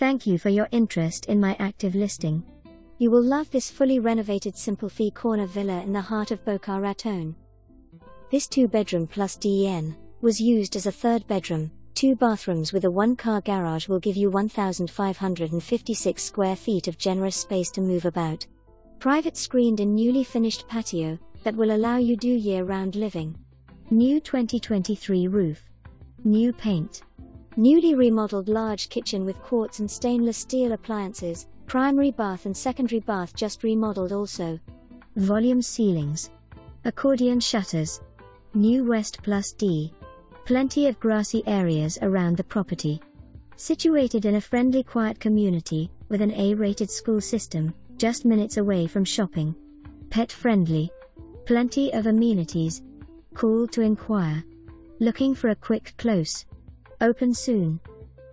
Thank you for your interest in my active listing. You will love this fully renovated simple fee corner villa in the heart of Boca Raton. This 2-bedroom plus den was used as a 3rd bedroom, 2 bathrooms with a 1-car garage will give you 1,556 square feet of generous space to move about. Private screened and newly finished patio that will allow you do year-round living. New 2023 roof. New paint. Newly remodeled large kitchen with quartz and stainless steel appliances, primary bath and secondary bath just remodeled also. Volume ceilings. Accordion shutters. New West Plus D. Plenty of grassy areas around the property. Situated in a friendly, quiet community, with an A-rated school system, just minutes away from shopping. Pet friendly. Plenty of amenities. Call to inquire. Looking for a quick close. Open soon.